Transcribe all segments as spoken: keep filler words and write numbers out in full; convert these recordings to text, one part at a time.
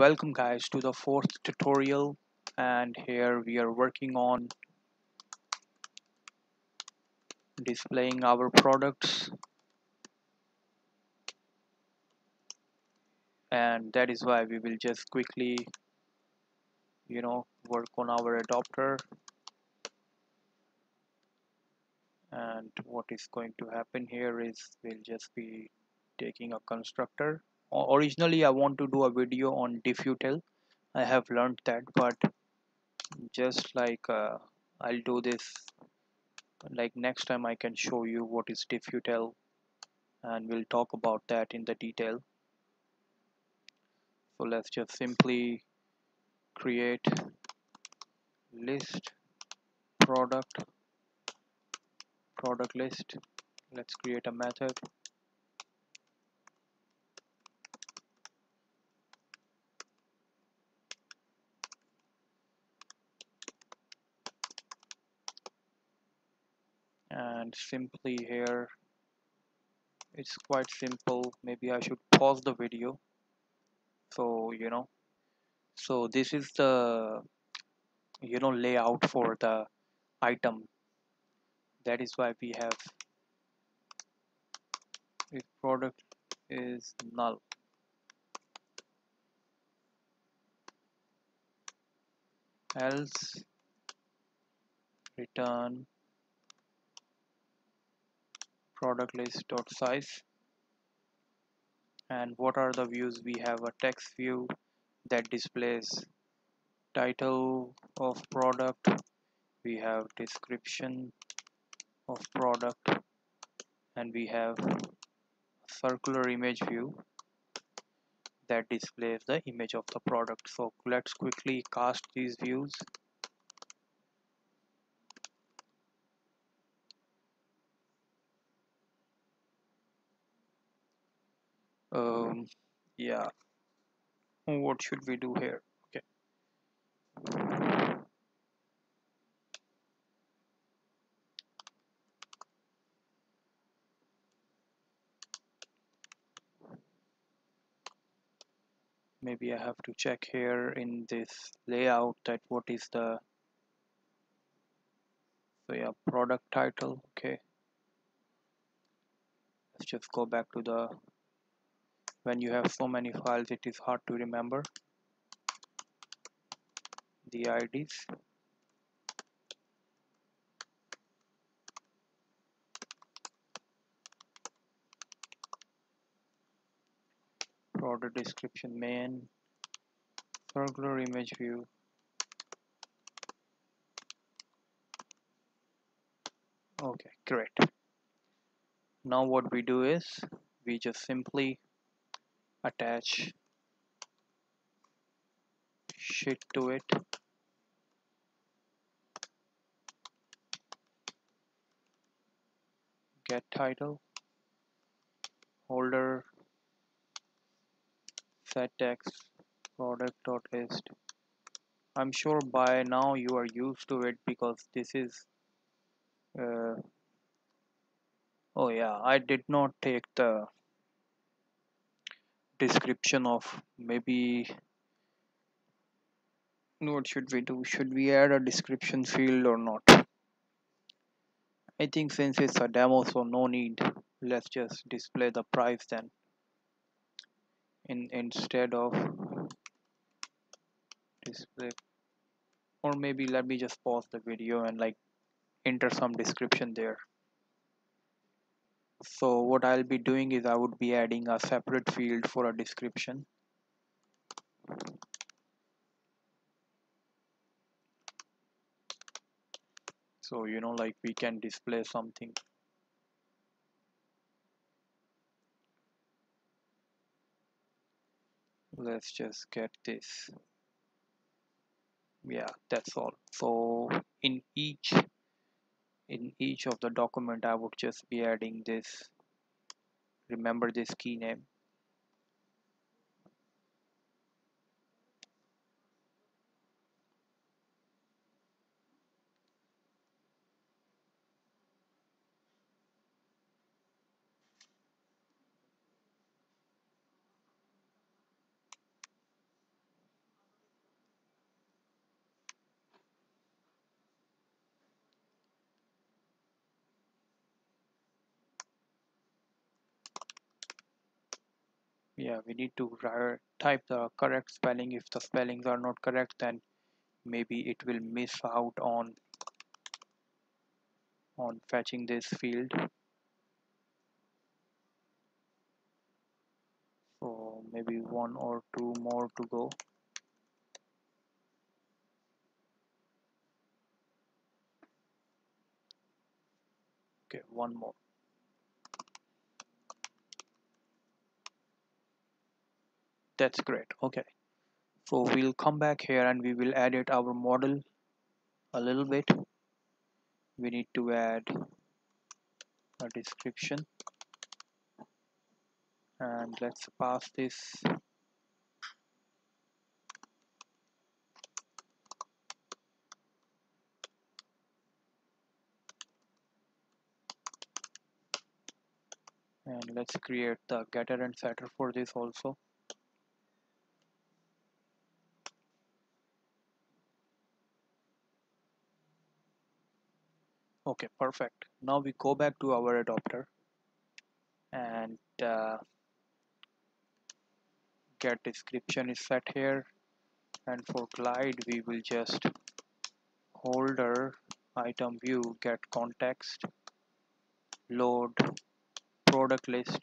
Welcome guys to the fourth tutorial, and here we are working on displaying our products, and that is why we will just quickly you know work on our adapter and what is going to happen here is we'll just be taking a constructor. Originally I want to do a video on DiffUtil. I have learned that, but just like uh, I'll do this like next time. I can show you what is DiffUtil and we'll talk about that in the detail. So let's just simply create list product product list. Let's create a method. And simply here, it's quite simple. Maybe I should pause the video. So you know, so this is the you know layout for the item. That is why we have if product is null. Else return product list dot size. And what are the views? We have a text view that displays title of product, we have description of product, and we have circular image view that displays the image of the product. So let's quickly cast these views. Um yeah, what should we do here? Okay, maybe I have to check here in this layout that what is the so yeah product title. Okay, let's just go back to the when you have so many files, it is hard to remember the I Ds. Product description, main, circular image view. Okay, great. Now what we do is we just simply attach sheet to it, get title, holder, set text, product.list. I'm sure by now you are used to it because this is uh, oh yeah, I did not take the description of maybe what should we do? Should we add a description field or not? I think since it's a demo, so no need. Let's just display the price then in instead of display, or maybe let me just pause the video and like enter some description there. So what I'll be doing is I would be adding a separate field for a description. So you know like we can display something. Let's just get this. Yeah, that's all. So in each in each of the document I would just be adding this, remember this key name. yeah, we need to type the correct spelling. If the spellings are not correct, then maybe it will miss out on on fetching this field. So maybe one or two more to go. Okay, one more. That's great. Okay, so we'll come back here and we will edit our model a little bit. We need to add a description and let's pass this and let's create the getter and setter for this also. Okay, perfect. Now we go back to our adapter and uh, get description is set here, and for glide we will just holder item view get context load product list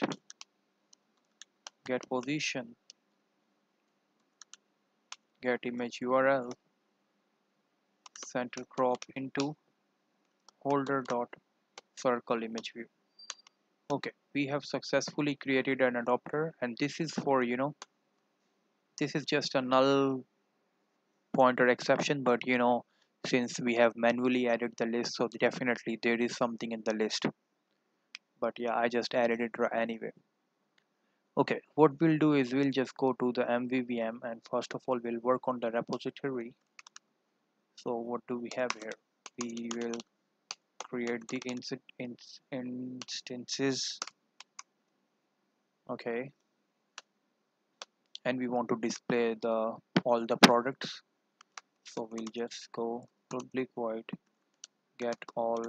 get position get image U R L center crop into holder dot circle image view. Okay, we have successfully created an adapter, and this is for, you know, this is just a null pointer exception, but you know, since we have manually added the list, so definitely there is something in the list, but yeah, I just added it anyway. Okay, what we'll do is we'll just go to the M V V M and first of all we'll work on the repository. So what do we have here? We will create the inst inst instances, okay, and we want to display the all the products, so we'll just go public void get all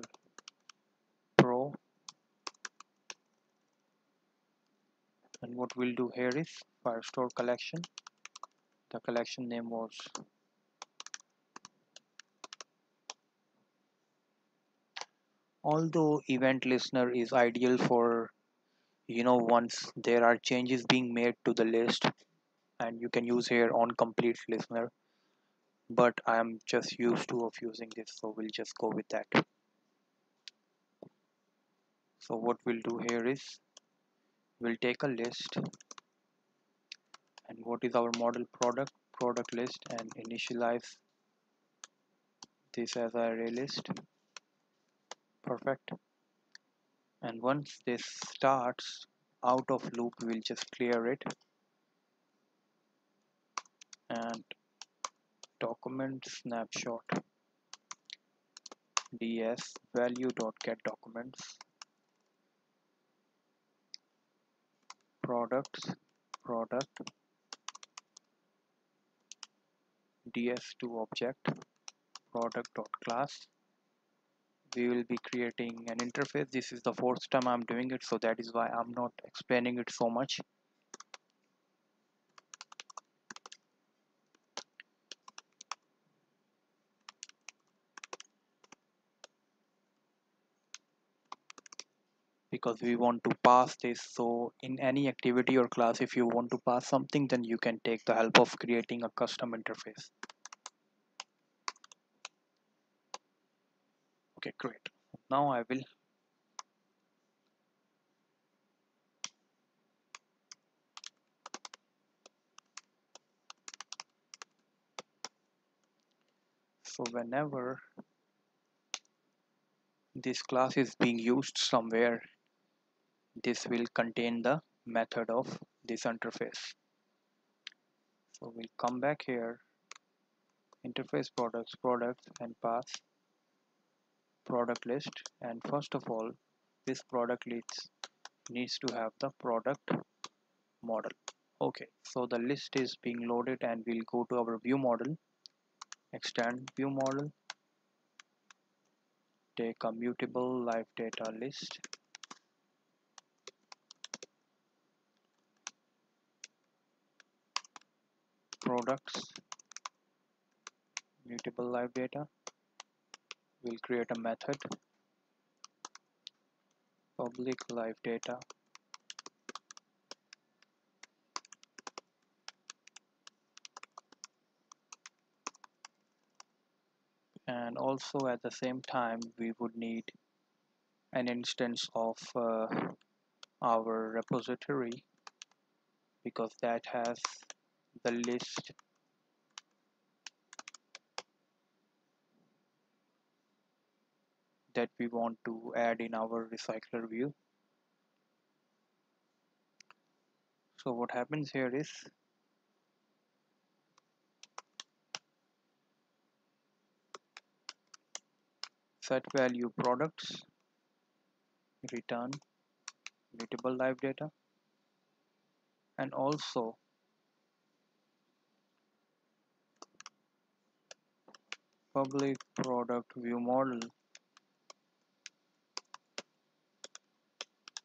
pro, and what we'll do here is Firestore collection, the collection name was although event listener is ideal for, you know, once there are changes being made to the list, and you can use here on complete listener, but I am just used to of using this, so we'll just go with that. So what we'll do here is we'll take a list, and what is our model product product list, and initialize this as an array list. Perfect. And once this starts out of loop, we'll just clear it and document snapshot ds value dot get documents products product ds two object product dot class. We will be creating an interface. This is the fourth time I'm doing it, so that is why I'm not explaining it so much. Because we want to pass this, so in any activity or class, if you want to pass something, then you can take the help of creating a custom interface. Okay, great. Now I will so whenever this class is being used somewhere, this will contain the method of this interface. So we'll come back here, interface products products and pass product list, and first of all this product list needs to have the product model. Okay, so the list is being loaded, and we'll go to our view model, extend view model, take a mutable live data list, products mutable live data. We'll create a method public live data and also at the same time we would need an instance of uh, our repository, because that has the list that we want to add in our recycler view. So what happens here is set value products return mutable live data, and also public product view model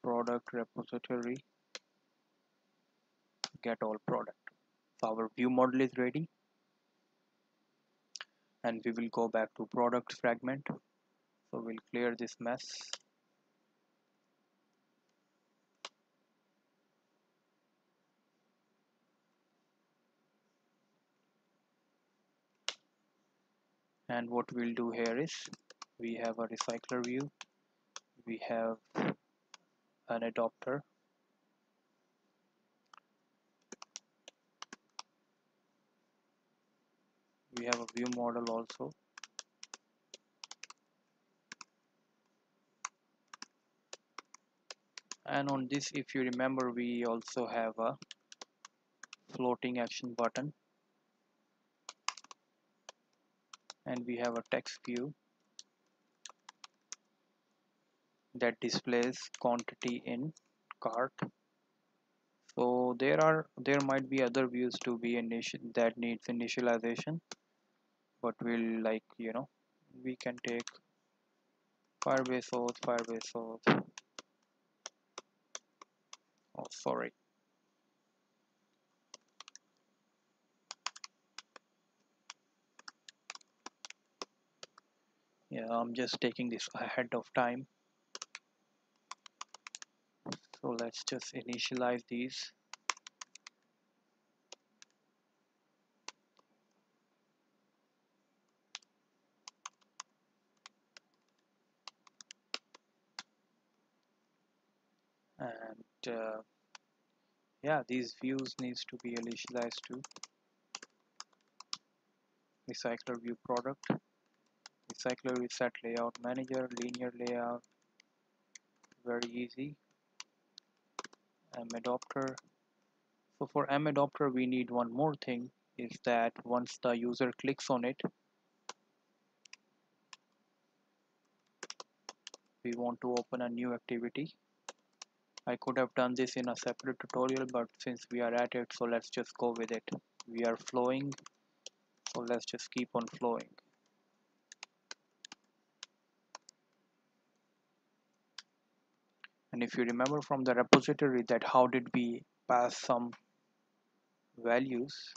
product repository get all product. So our view model is ready, and we will go back to product fragment. So we'll clear this mess. And what we'll do here is we have a recycler view, we have an adapter, we have a view model also, and on this, if you remember, we also have a floating action button. And we have a text view that displays quantity in cart. So there are there might be other views to be initial that needs initialization, but we'll like you know we can take Firebase auth, Firebase auth. Oh sorry. Yeah, I'm just taking this ahead of time. So let's just initialize these. And uh, yeah, these views needs to be initialized to recycler view product. Recycler reset layout manager, linear layout, very easy. M adapter. So for M adapter we need one more thing, is that once the user clicks on it, we want to open a new activity. I could have done this in a separate tutorial, but since we are at it, so let's just go with it. We are flowing, so let's just keep on flowing. And if you remember from the repository that how did we pass some values,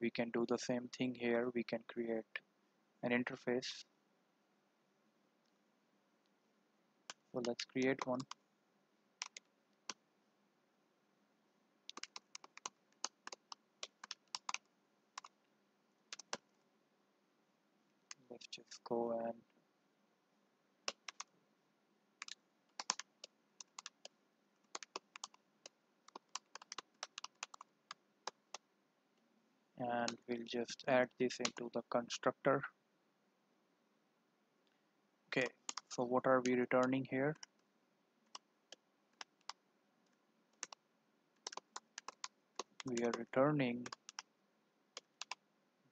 we can do the same thing here. We can create an interface. So let's create one. Let's just go and and we'll just add this into the constructor. Okay, so what are we returning here? We are returning,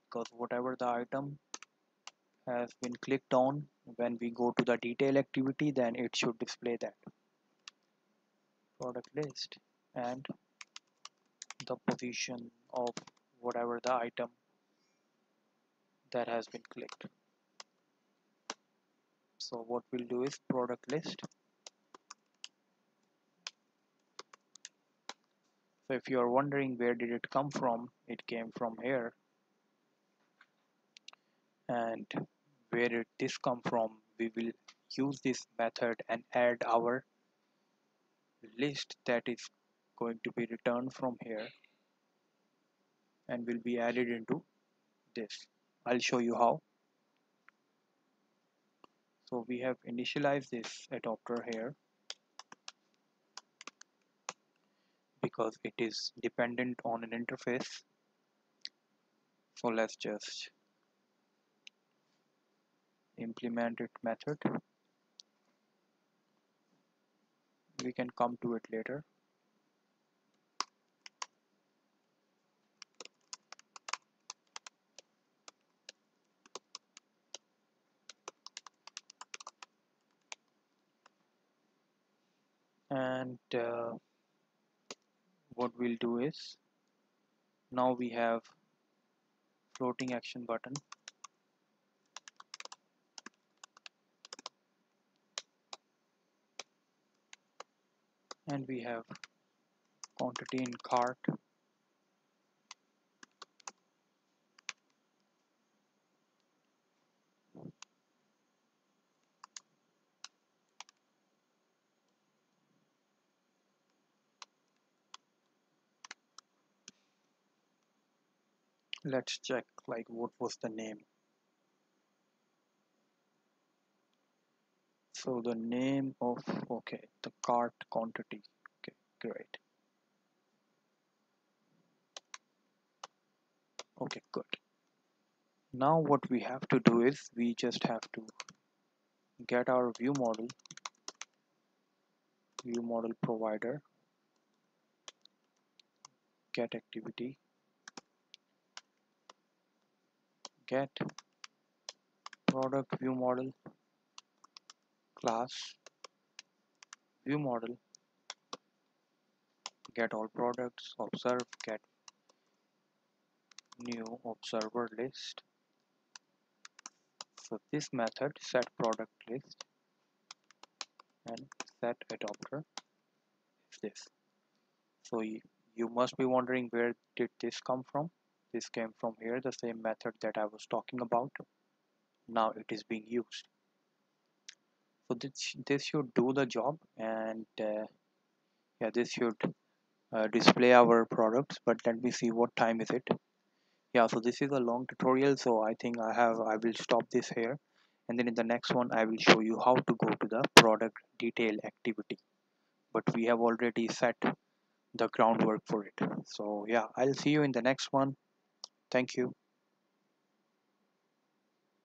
because whatever the item has been clicked on, when we go to the detail activity, then it should display that product list and the position of whatever the item that has been clicked. So what we'll do is product list. So if you are wondering where did it come from, it came from here. And where did this come from? We will use this method and add our list that is going to be returned from here and will be added into this. I'll show you how. So we have initialized this adapter here because it is dependent on an interface. So let's just implement it method. We can come to it later. And uh, what we'll do is, now we have floating action button. And we have quantity in cart. Let's check like what was the name. So the name of, okay, the cart quantity. Okay, great. Okay, good. Now what we have to do is we just have to get our view model, view model provider, get activity, get product view model, class view model, get all products, observe, get new observer list. So this method set product list and set adapter is this. So you, you must be wondering where did this come from. This came from here, the same method that I was talking about. Now it is being used. So this, this should do the job, and uh, yeah, this should uh, display our products, but let me see what time is it. Yeah, so this is a long tutorial, so I think I have I will stop this here, and then in the next one I will show you how to go to the product detail activity. But we have already set the groundwork for it. So yeah, I'll see you in the next one. Thank you.